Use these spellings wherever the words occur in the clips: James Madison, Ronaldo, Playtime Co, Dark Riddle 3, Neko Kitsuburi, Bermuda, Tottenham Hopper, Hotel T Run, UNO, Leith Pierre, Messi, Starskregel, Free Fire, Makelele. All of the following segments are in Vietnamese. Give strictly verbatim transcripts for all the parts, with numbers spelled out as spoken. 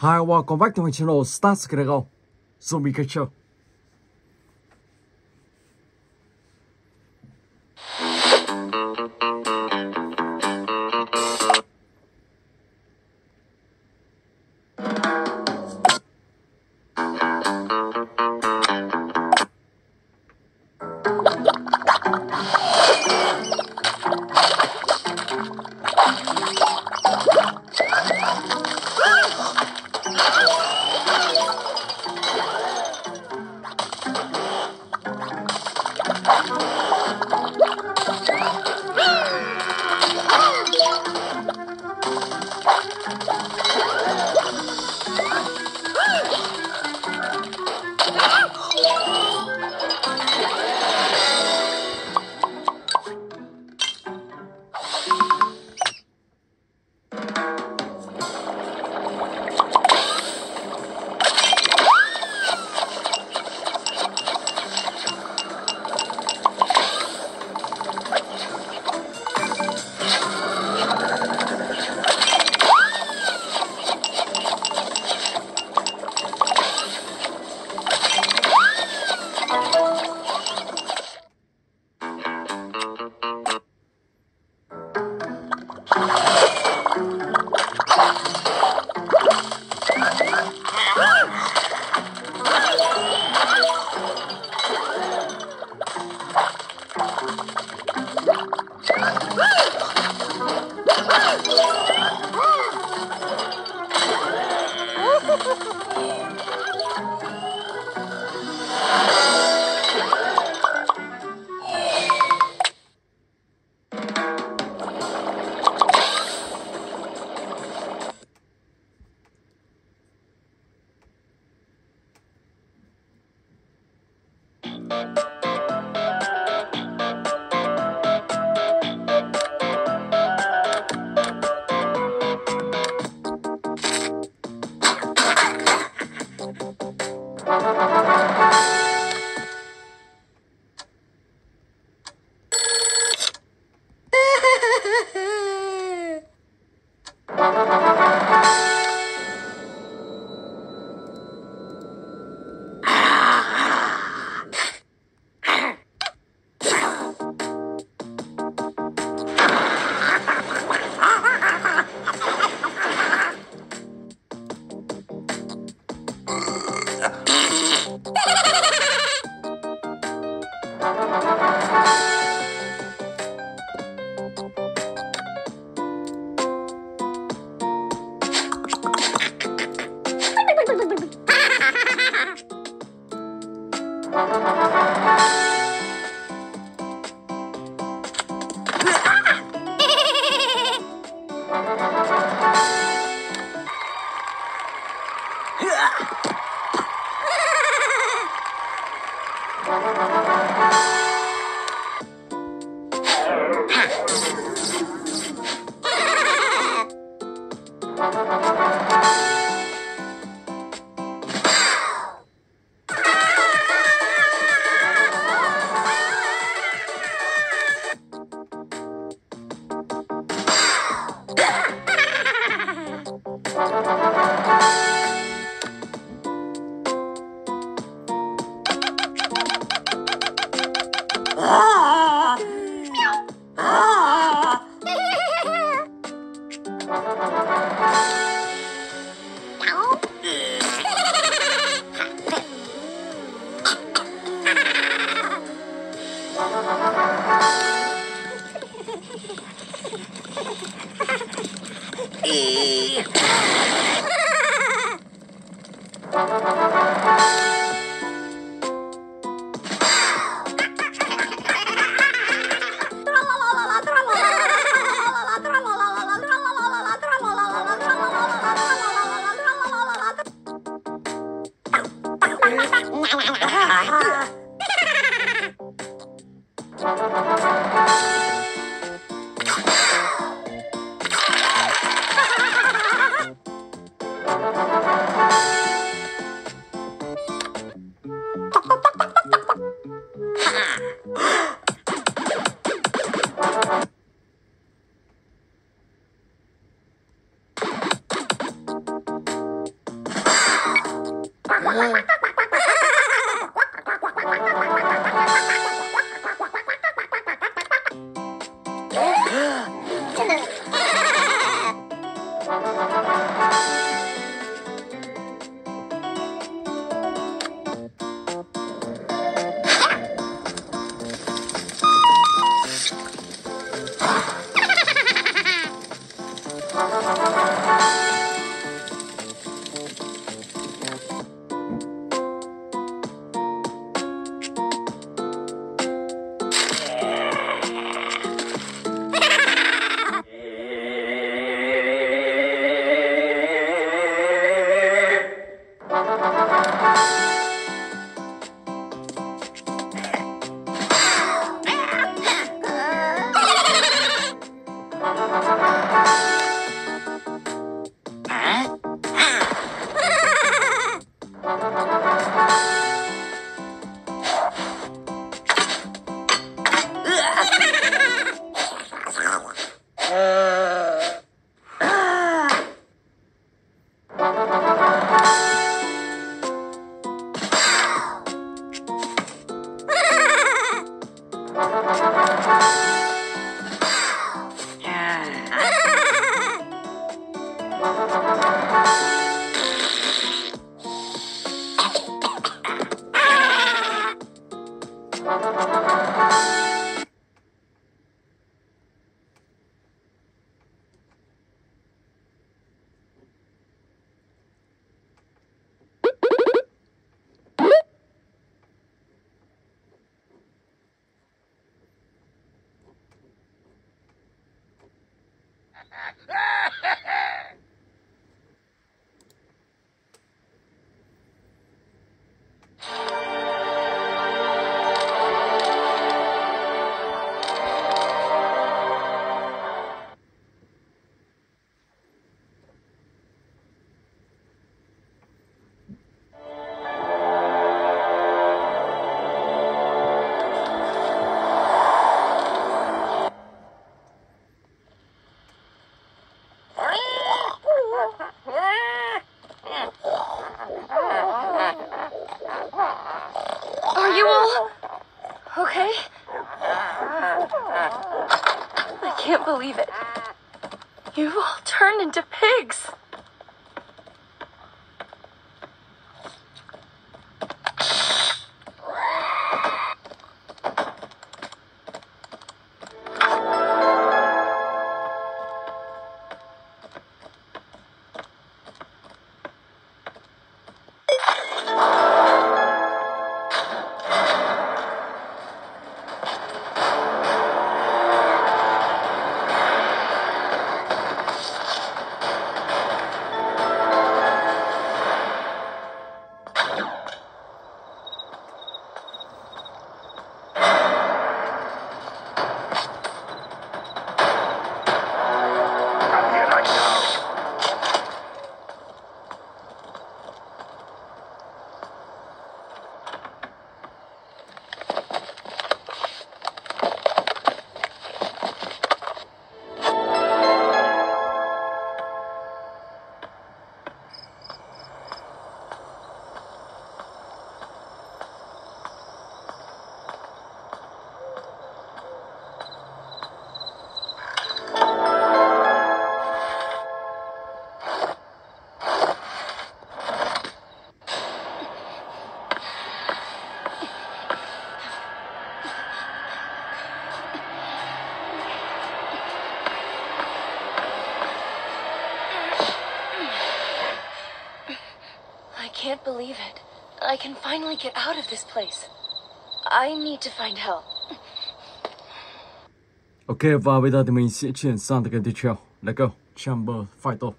Hi, welcome back to my channel Starskregel, Zombie Catcher. I can't believe it. I can finally get out of this place. I need to find help. Ok, và bây giờ thì mình sẽ chuyển sang từ cái tiếp theo. Let's go, Chamber Fighter.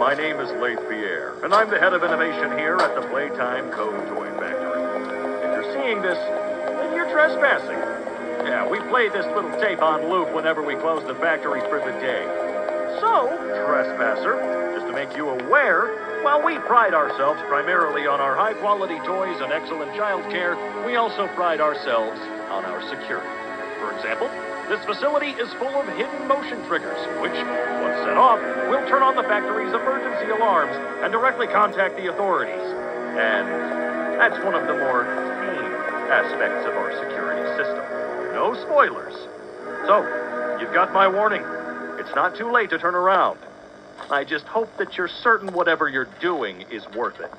My name is Leith Pierre, and I'm the head of innovation here at the Playtime Co Toy Factory. If you're seeing this, then you're trespassing. Yeah, we played this little tape on loop whenever we closed the factory for the day. So, trespasser, just to make you aware, while we pride ourselves primarily on our high-quality toys and excellent child care, we also pride ourselves on our security. For example, this facility is full of hidden motion triggers, which, once set off, will turn on the factory's emergency alarms and directly contact the authorities. And that's one of the more tame aspects of our security system. No spoilers. So, you've got my warning. It's not too late to turn around. I just hope that you're certain whatever you're doing is worth it.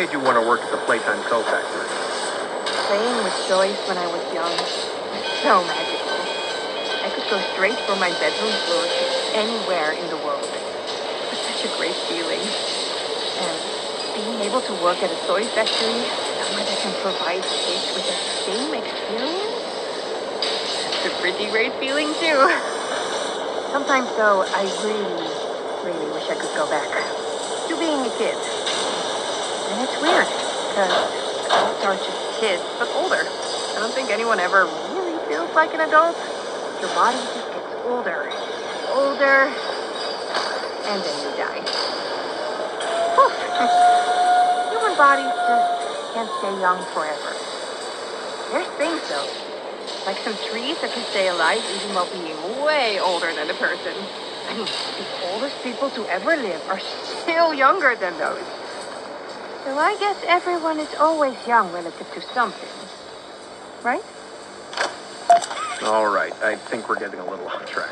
made you want to work at the Playtime Co factory? Playing with toys when I was young was so magical. I could go straight from my bedroom floor to anywhere in the world. It was such a great feeling. And being able to work at a toy factory, someone that can provide kids with the same experience, it's a pretty great feeling too. Sometimes though, I really, really wish I could go back to being a kid. And it's weird, because adults aren't just kids, but older. I don't think anyone ever really feels like an adult. Your body just gets older, older, and then you die. Whew. Human bodies just can't stay young forever. There's things though, like some trees that can stay alive even while being way older than the person. I mean, the oldest people to ever live are still younger than those. So I guess everyone is always young relative to something, right? All right, I think we're getting a little off track.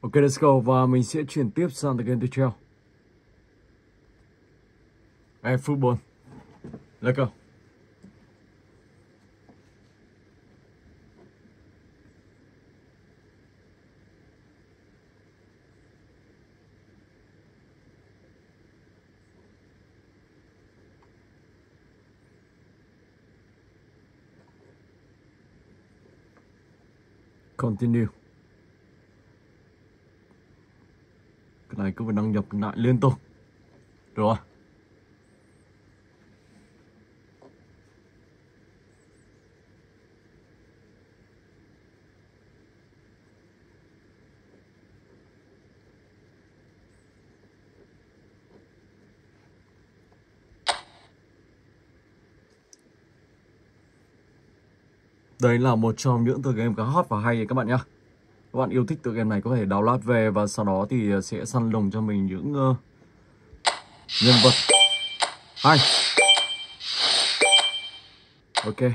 Ok, let's go, và mình sẽ chuyển tiếp sang the game tiếp theo. And football. Let's go. Continue. Cái này cứ phải đăng nhập lại liên tục. Rồi. Đây là một trong những tựa game khá hot và hay các bạn nhé. Các bạn yêu thích tựa game này có thể download về và sau đó thì sẽ săn lùng cho mình những uh, nhân vật hay. Ok.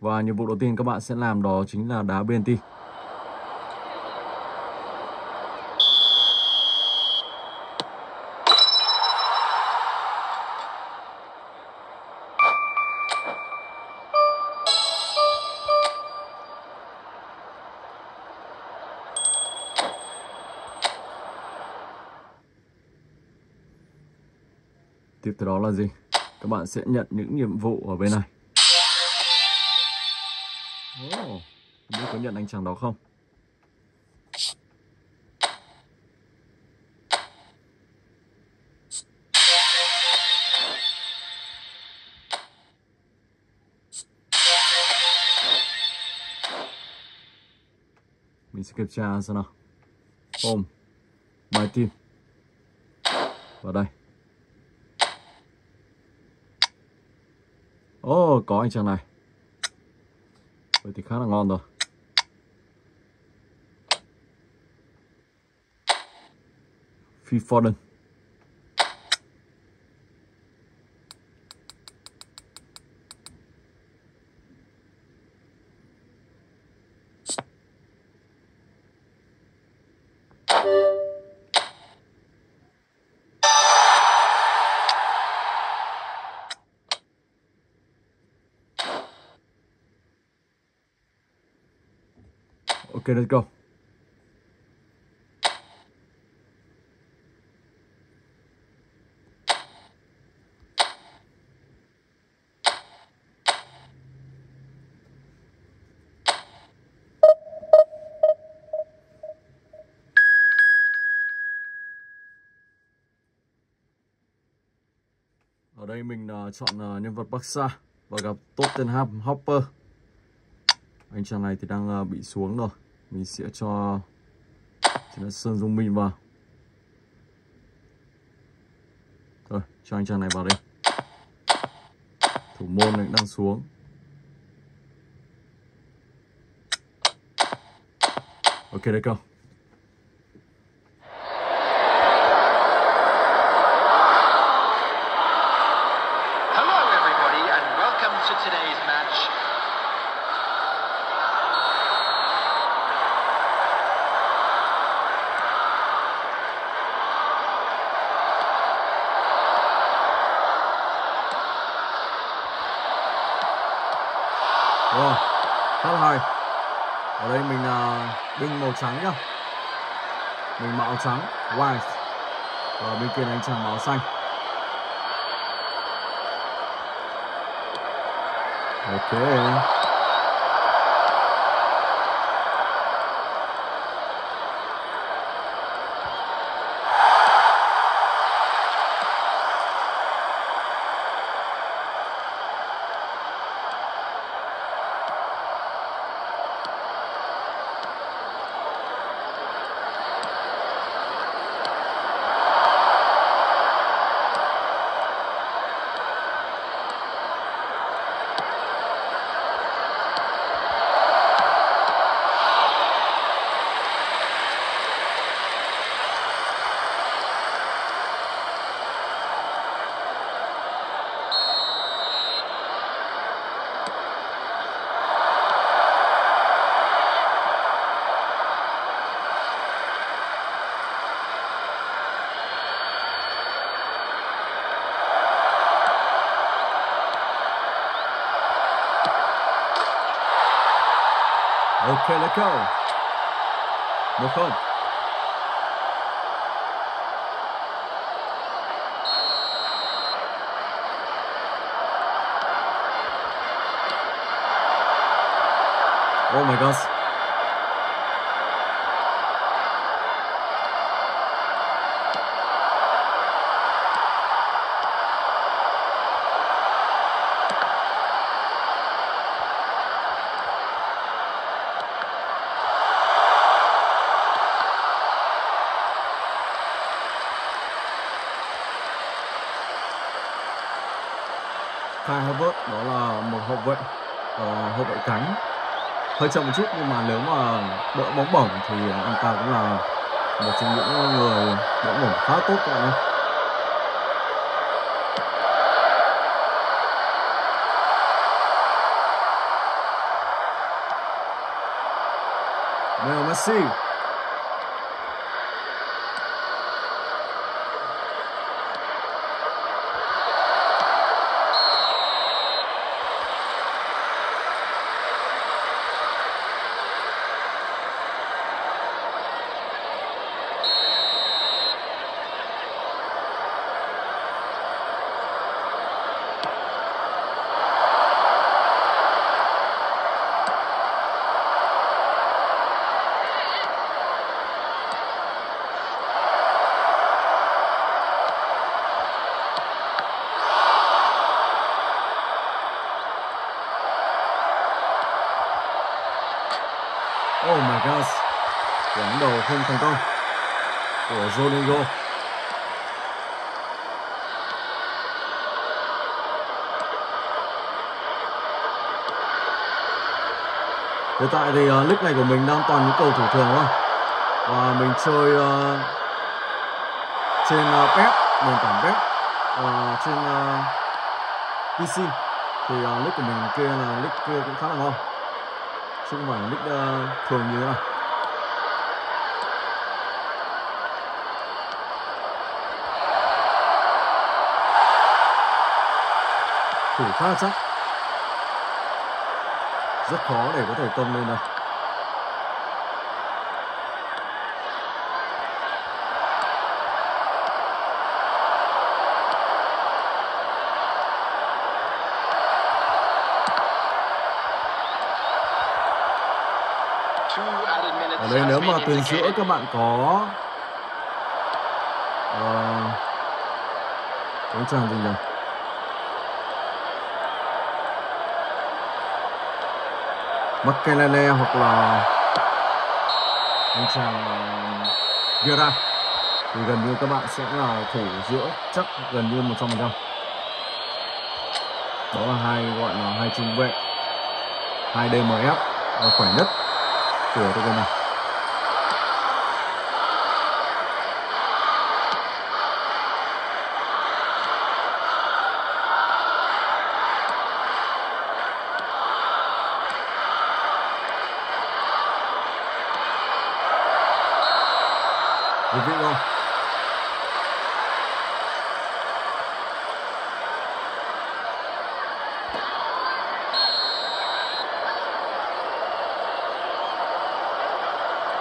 Và nhiệm vụ đầu tiên các bạn sẽ làm đó chính là đá pê en tê. Tiếp theo đó là gì? Các bạn sẽ nhận những nhiệm vụ ở bên này. Oh, không biết có nhận anh chàng đó không? Mình sẽ kiểm tra xem nào. Home, my team. Vào đây. Ồ, oh, có anh chàng này. Vậy thì khá là ngon rồi. Free Fire. Okay, let's go. Ở đây mình uh, chọn uh, nhân vật Barca và gặp Tottenham Hopper. Anh chàng này thì đang uh, bị xuống rồi. Mình sẽ cho Sơn Dung Minh vào. Rồi, cho anh chàng này vào đi. Thủ môn này đang xuống. Ok, đấy cơ. Rồi, hết thời. Ở đây mình là binh màu trắng nhá. Mình màu trắng, white. Và bên kia là anh chàng màu xanh. Ok. Ok, let's go. Một không. Oh my gosh. Đó là một hậu vệ, uh, hậu vệ cánh hơi chậm một chút, nhưng mà nếu mà đỡ bóng bổng thì anh ta cũng là một trong những người đỡ bóng khá tốt các bạn nhé. Đây là Messi. Quả đầu không thành công của Ronaldo. Hiện tại thì uh, nick này của mình đang toàn những cầu thủ thường thôi, và mình chơi uh, trên uh, pê e ét, nền tảng pê e ét, uh, trên uh, pê xê thì uh, nick của mình kia là nick kia cũng khá là ngon, chứ không phải là nick uh, thường như thế này. Thủ khá là chắc, rất khó để có thể tông lên đâu. Ở đây nếu mà tuyến giữa các bạn có bóng chàng gì nhỉ? Makelele hoặc là anh chàng Vera thì gần như các bạn sẽ là thủ giữa chắc gần như một trăm phần trăm. Đó là hai gọi là hai trung vệ, hai đê em ép là khỏe nhất của đội này.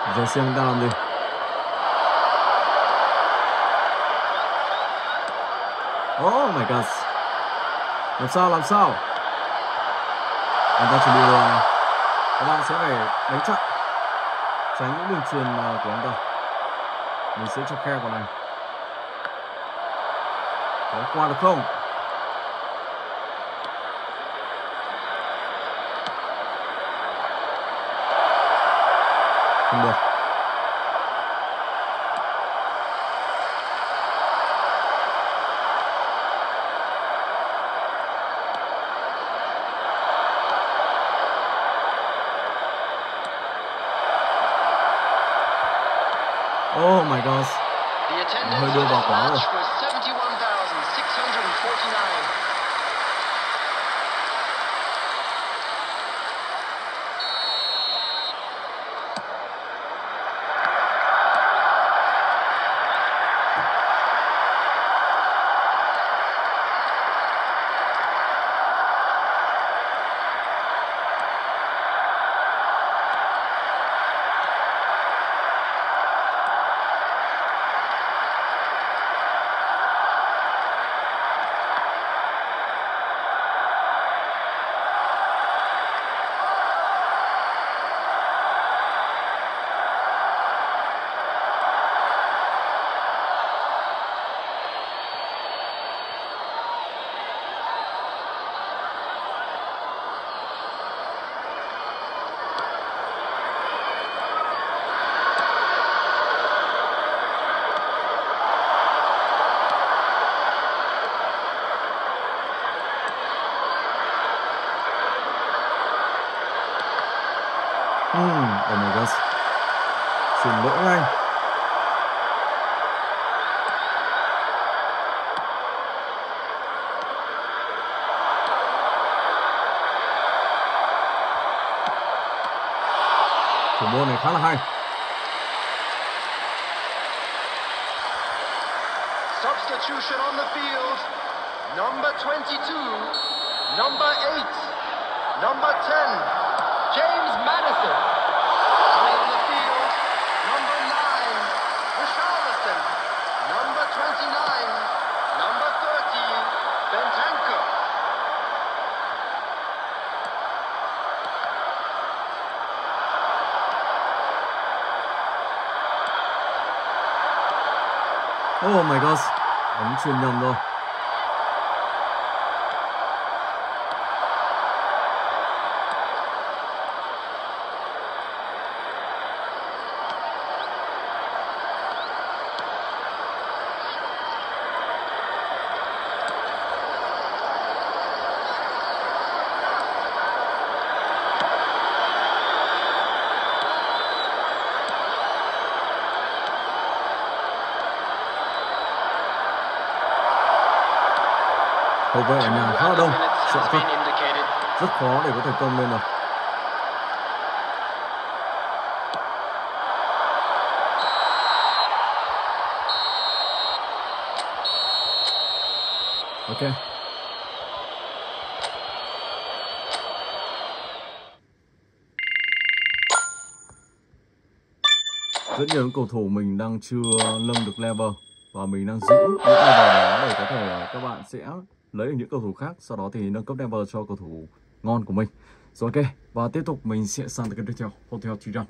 Zasyang down there. Oh my gosh. Làm sao, làm sao? Anh ta chuẩn bị rồi. Các bạn sẽ phải đánh chặn, tránh những đường truyền của anh ta. Mình sẽ cho khe vào này. Có qua được không? Không được. Oh my gosh. Hơi đưa vào quá rồi. Oh my gosh. Chuyển lỗi ngay. Thủ môn này khá là hay. Substitution on the field. Number twenty-two, number eight, number ten, James Madison. Oh my gosh, ấn chuyền nhầm rồi. Hậu vệ ở nhà khá là đông, sợ phạt, rất khó để có thể công lên được. Ok. Rất nhiều cầu thủ mình đang chưa nâng được level và mình đang giữ những level đó để có thể các bạn sẽ lấy được những cầu thủ khác, sau đó thì nâng cấp level cho cầu thủ ngon của mình. Rồi ok, và tiếp tục mình sẽ sang tới cái tiếp theo, Hotel T Run.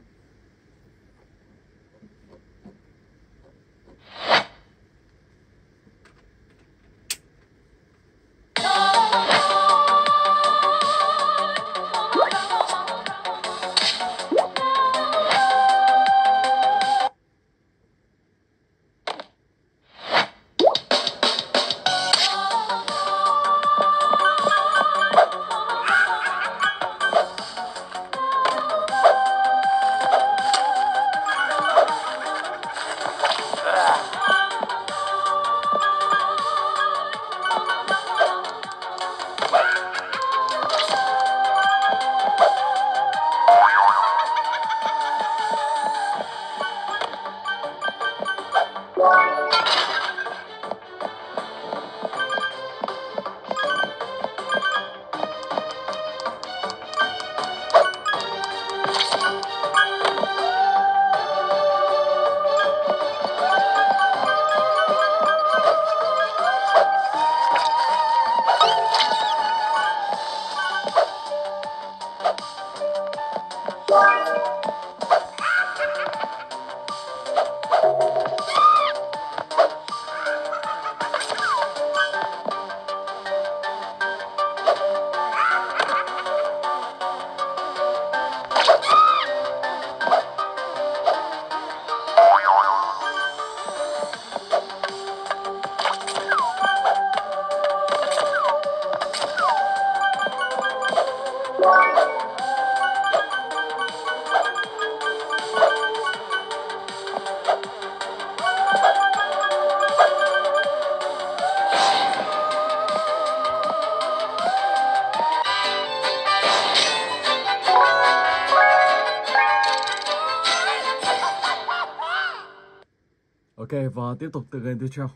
Ok, và tiếp tục từ game tiếp theo.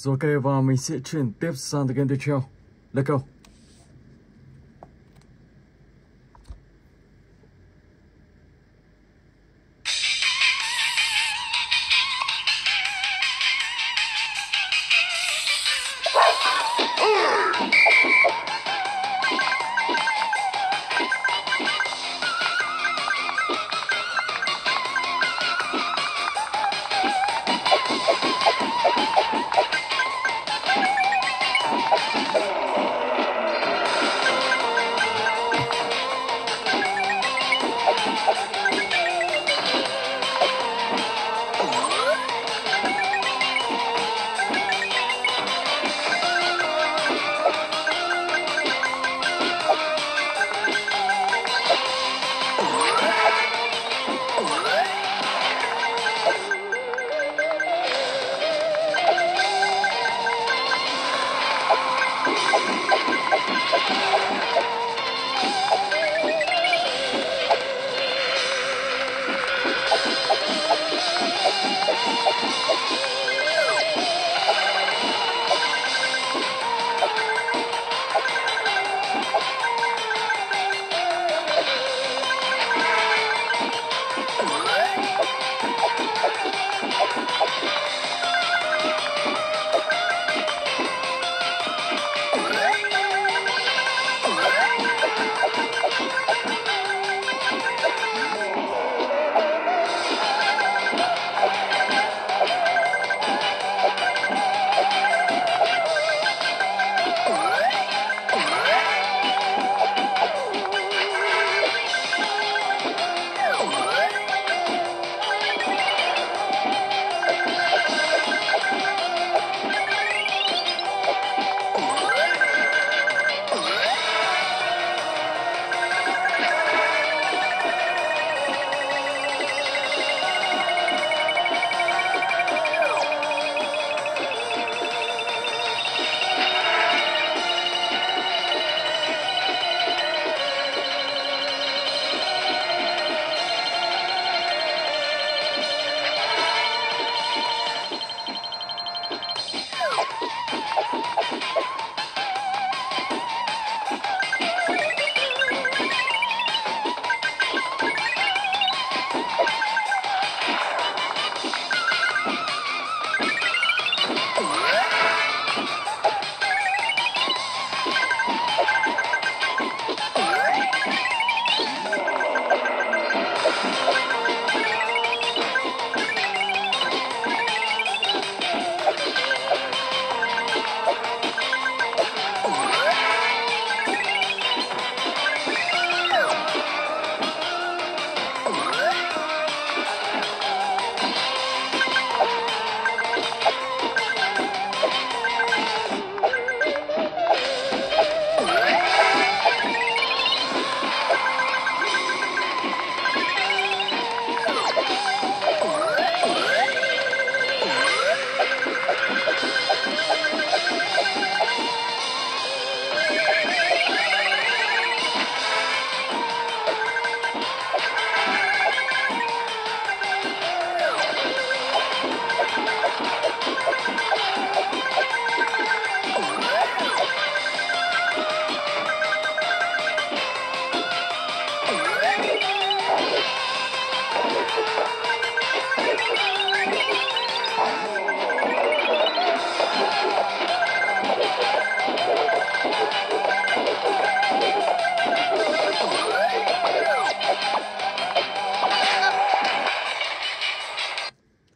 Rồi ok, và mình sẽ chuyển tiếp sang the game tiếp theo. Let's go.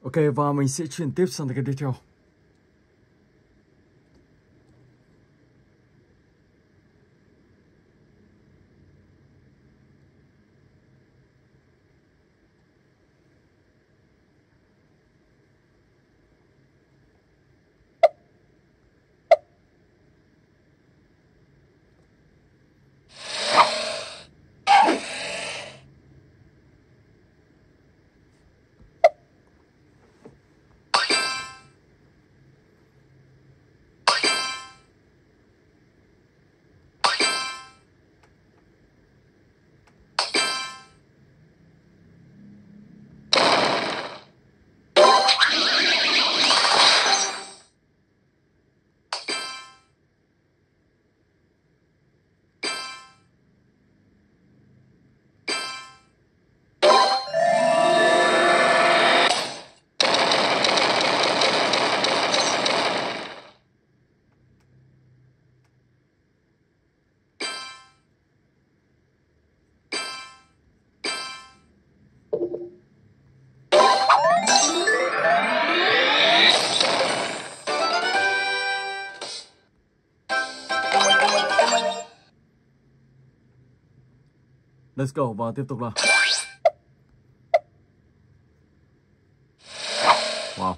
Ok, và mình sẽ chuyển tiếp sang cái tiếp theo. Let's go và tiếp tục là wow.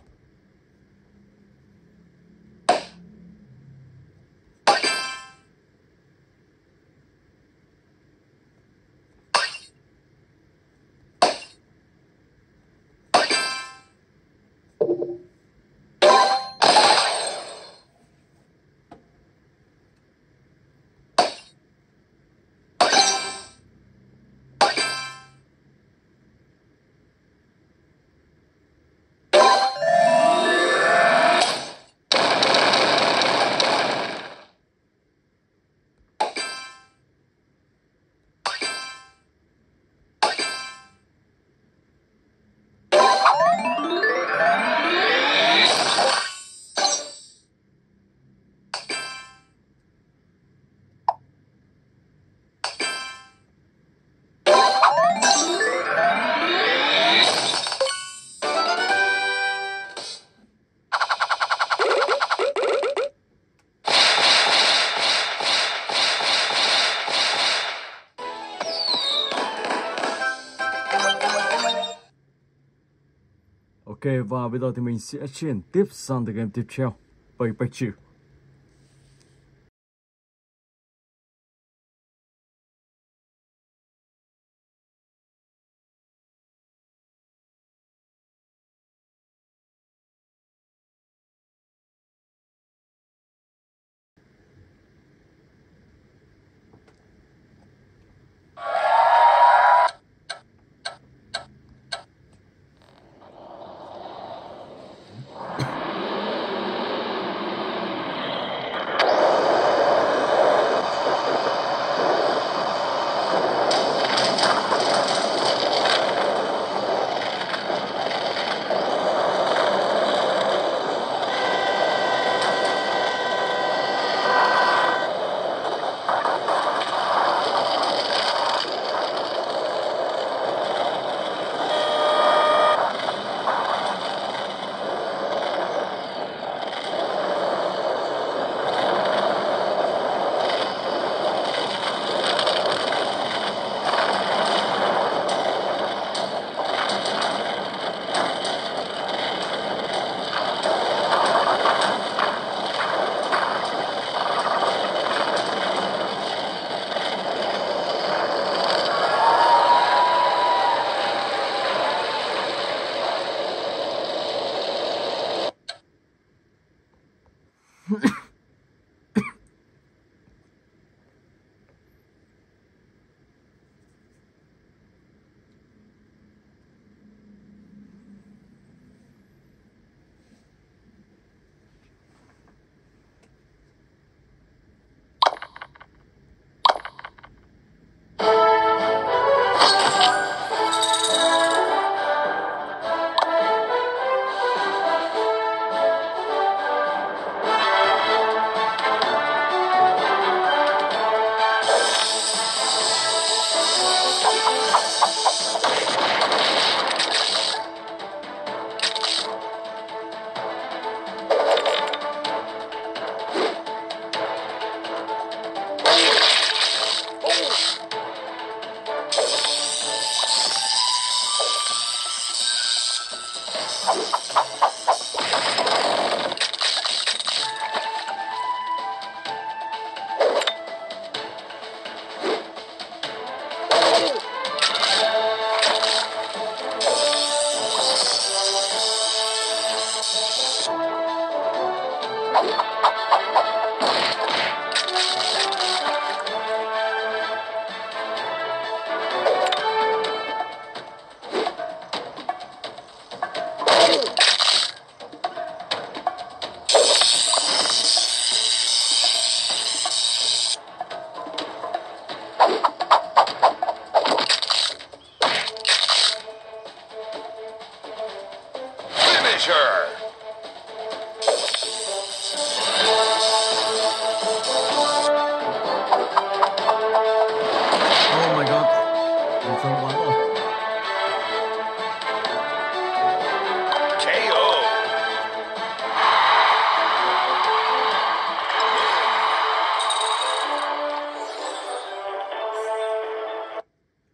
Ok, và bây giờ thì mình sẽ chuyển tiếp sang the game tiếp theo, Play Back Chill.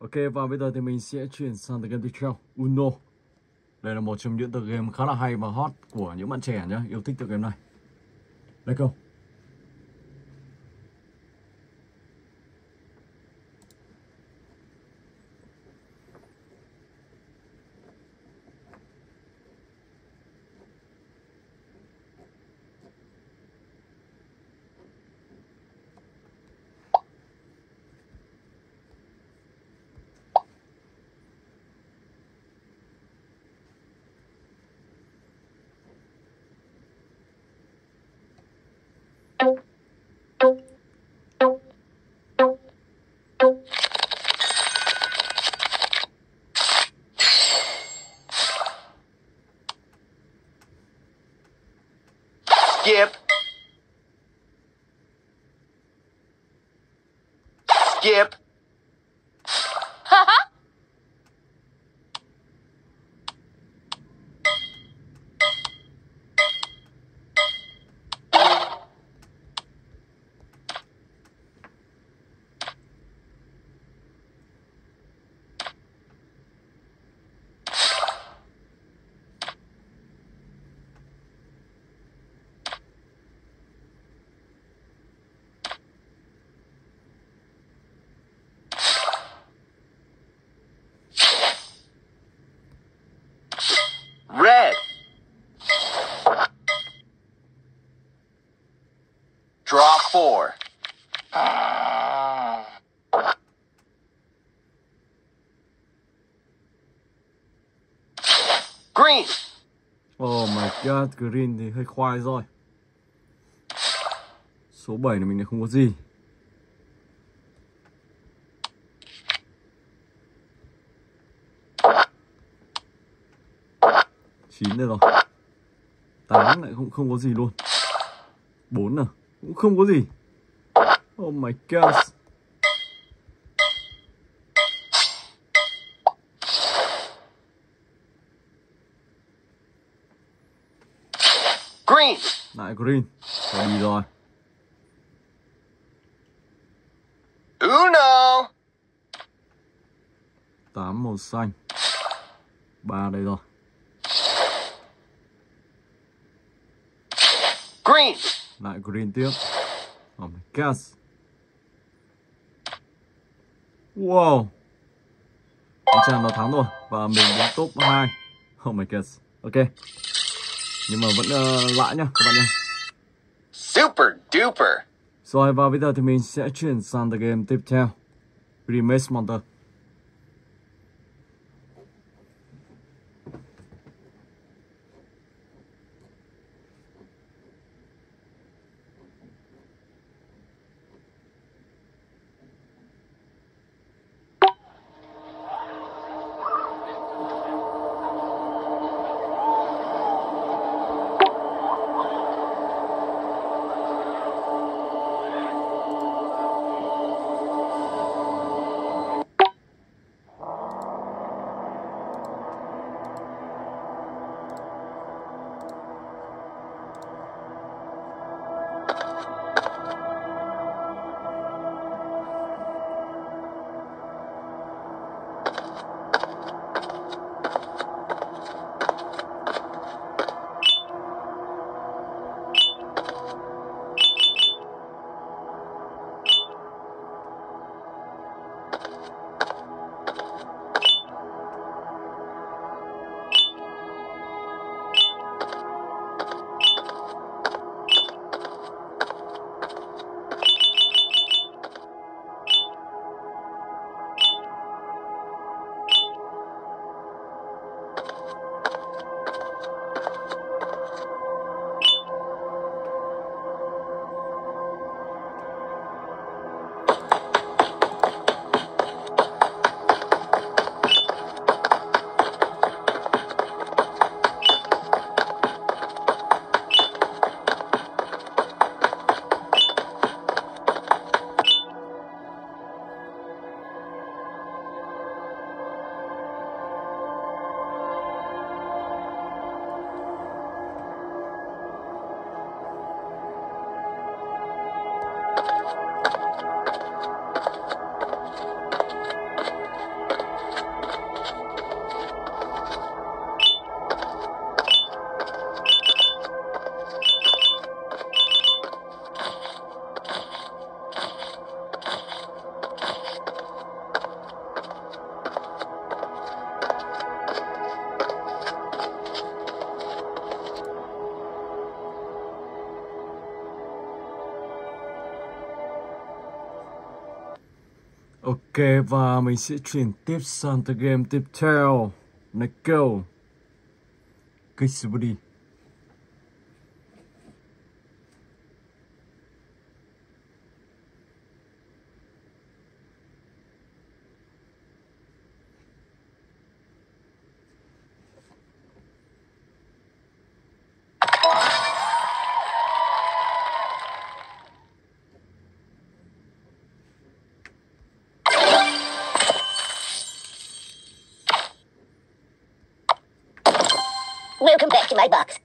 Ok, và bây giờ thì mình sẽ chuyển sang tựa game tiếp theo, Uno. Đây là một trong những tựa game khá là hay và hot của những bạn trẻ nhá, yêu thích tựa game này. Let's go. Skip. Skip. Haha. Four. Uh... Green. Oh my god, green thì hơi khoai rồi. Số bảy này mình lại không có gì. Chín đây rồi. Tám lại không không có gì luôn. Bốn à? Cũng không có gì. Oh my god. Green. Lại green. Phải đi rồi. Uno. Tám màu xanh. Ba đây rồi. Green. Lại green tiếp. Oh my god. Wow. Anh chàng đã thắng rồi. Và mình đến top hai. Oh my god. Ok. Nhưng mà vẫn uh, lạ nhá các bạn nhá. Super duper. Rồi và bây giờ thì mình sẽ chuyển sang the game tiếp theo, Remake Monster. Ok, và mình sẽ chuyển tiếp sang tựa game tiếp theo. Neko Kitsuburi. Welcome back to my box.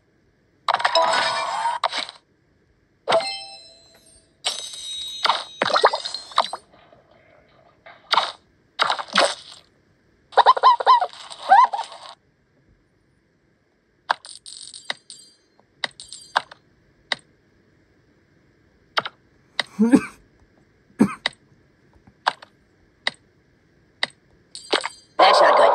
That's not good.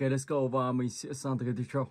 Okay, let's go over and we see a sound to get show.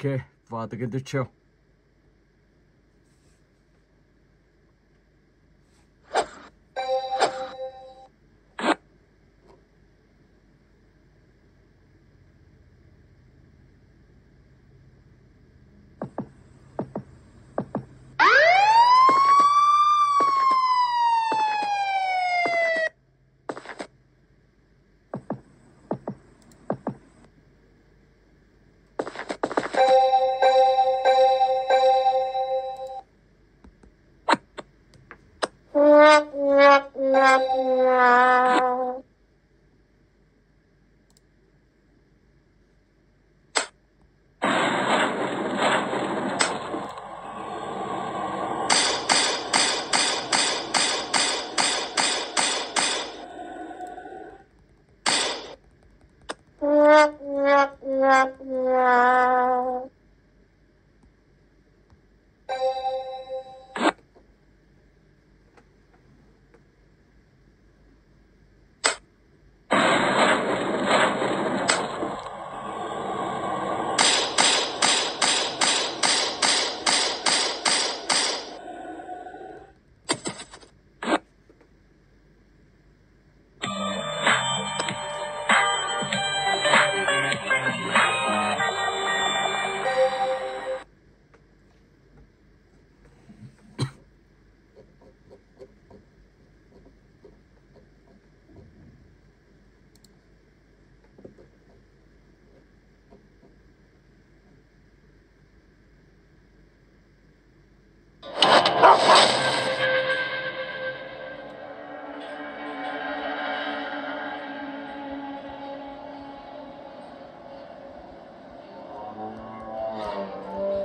Okay, warte, geht der Show.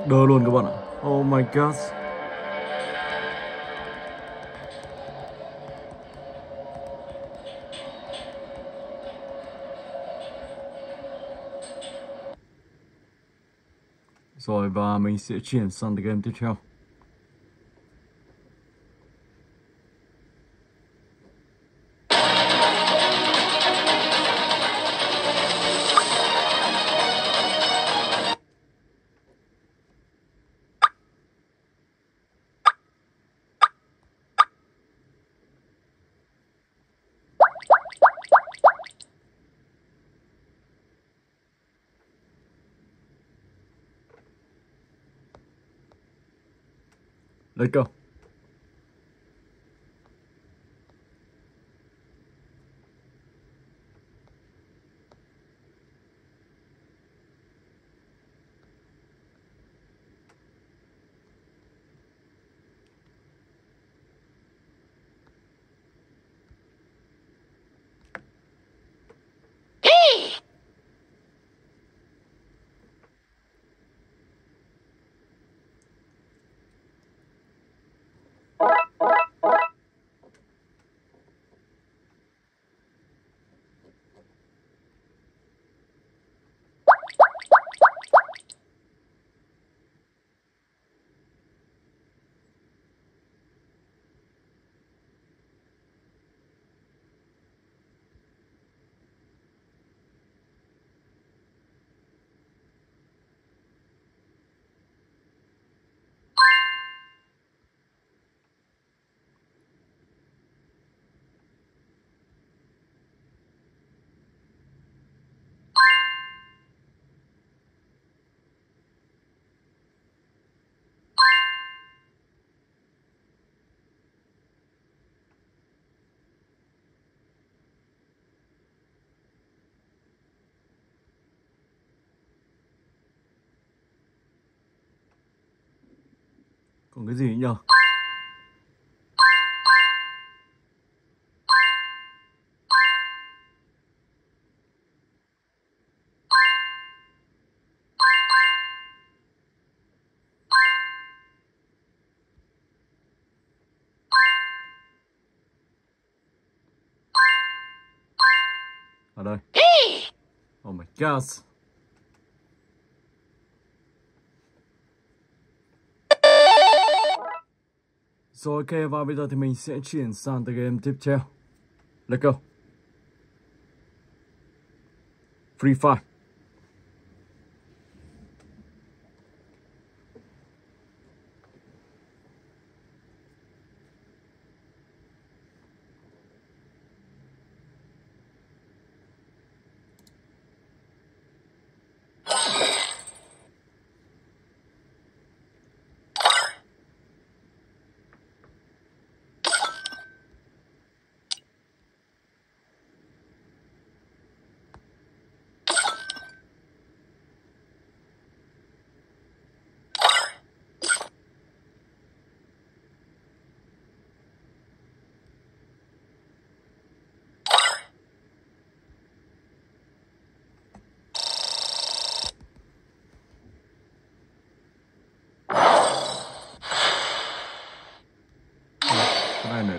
Đơ luôn các bạn ạ. Oh my god. Rồi và mình sẽ chuyển sang game tiếp theo. Let's go. Còn cái gì nhờ? Ở đây. Oh my god. Rồi ok, và bây giờ thì mình sẽ chuyển sang tới game tiếp theo. Let's go. Free Fire.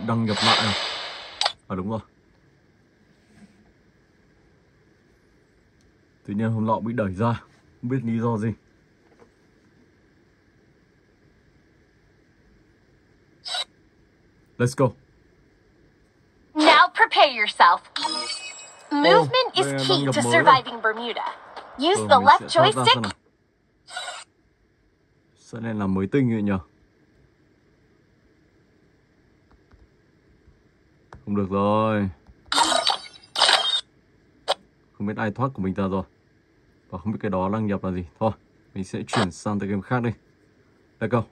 Đăng nhập lại này. À đúng rồi. Tự nhiên hôm lọ bị đẩy ra, không biết lý do gì. Let's go. Now prepare yourself. Movement oh, is key to surviving Bermuda. Use ừ, the left joystick. Sao này là mới tinh vậy nhỉ? Không được rồi. Không biết ai thoát của mình ra rồi. Và không biết cái đó đăng nhập là gì. Thôi, mình sẽ chuyển sang tới game khác đi. Let's go.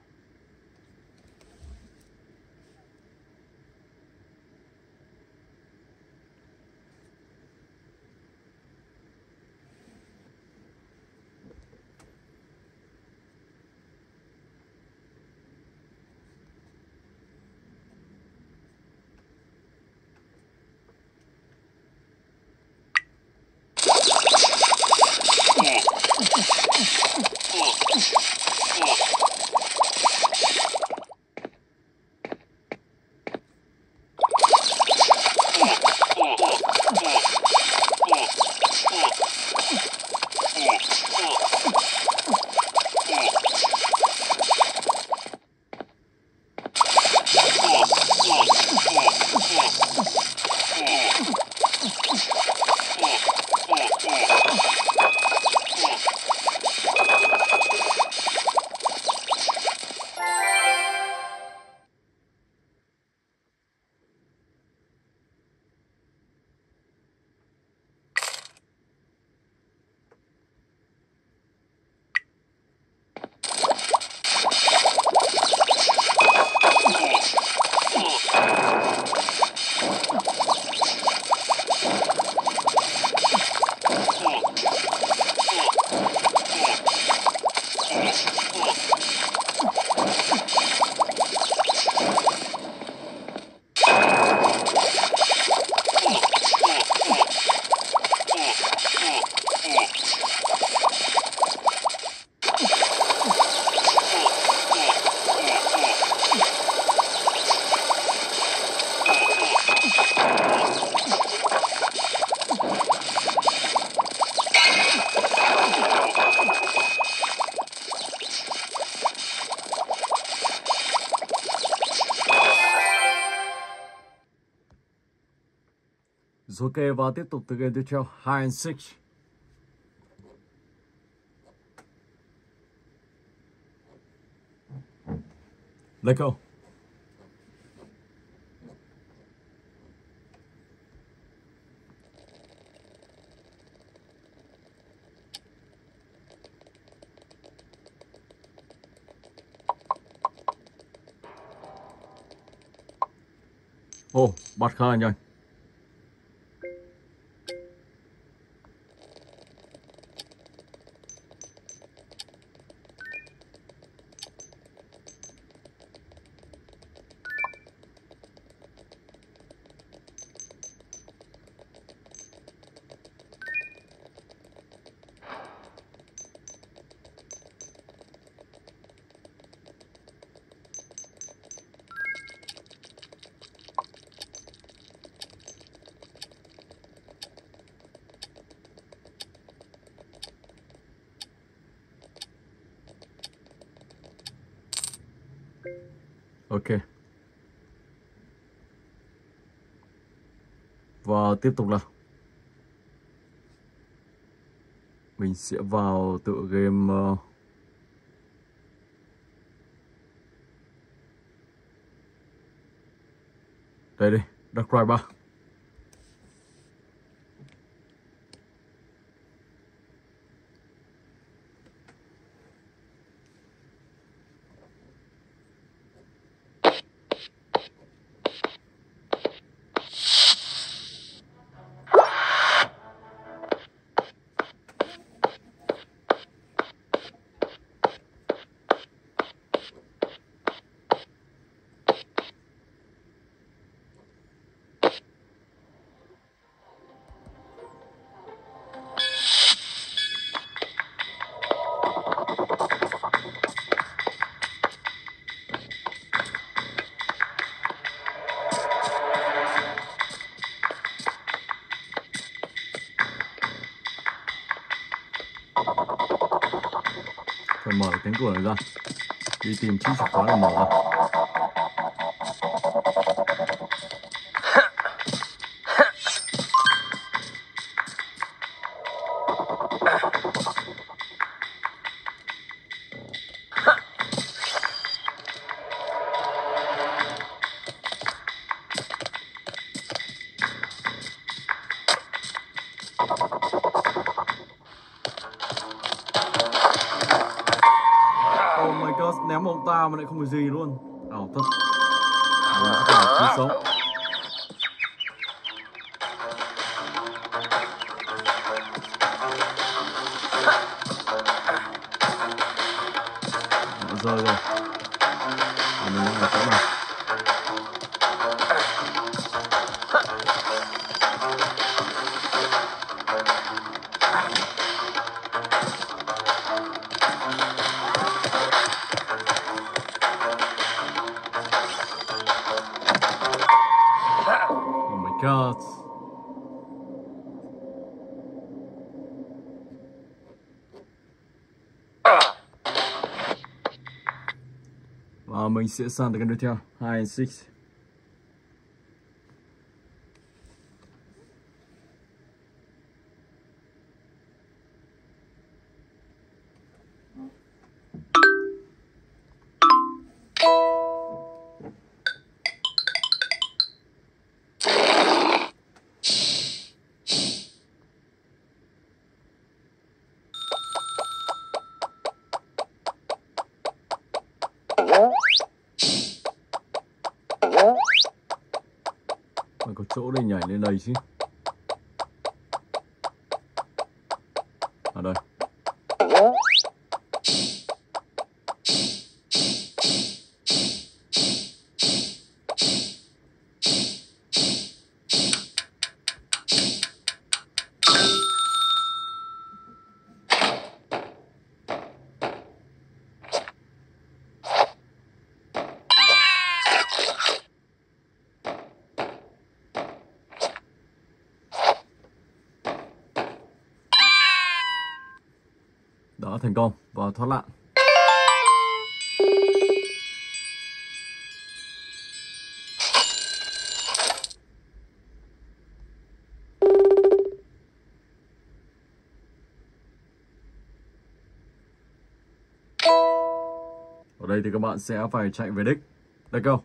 Ok, và tiếp tục từ game tiếp theo Hide and Seek. Let's go. Oh, bắt khá là nhanh. Ok. Và tiếp tục là mình sẽ vào tựa game uh, đây đi, Dark Riddle ba. Mở cánh cửa này ra, đi tìm chiếc chìa khóa để mở ra. Ném ông ta mà lại không có gì luôn. Ảo thật. Ảo xấu. Đã rơi rồi. À, mình đang ở nào. God. Và mình sẽ sang tới cái đối theo hai sáu. Có chỗ để nhảy lên đây chứ. Ở đây. Đã thành công và thoát nạn. Ở đây thì các bạn sẽ phải chạy về đích. Let's go.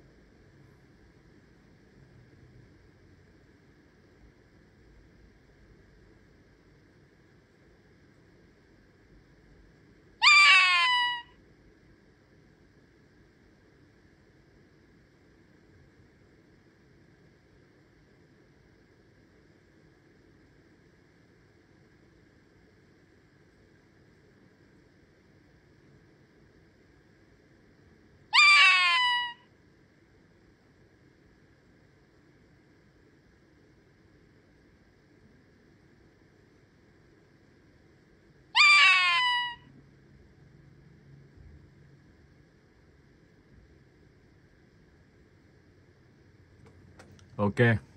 Okay.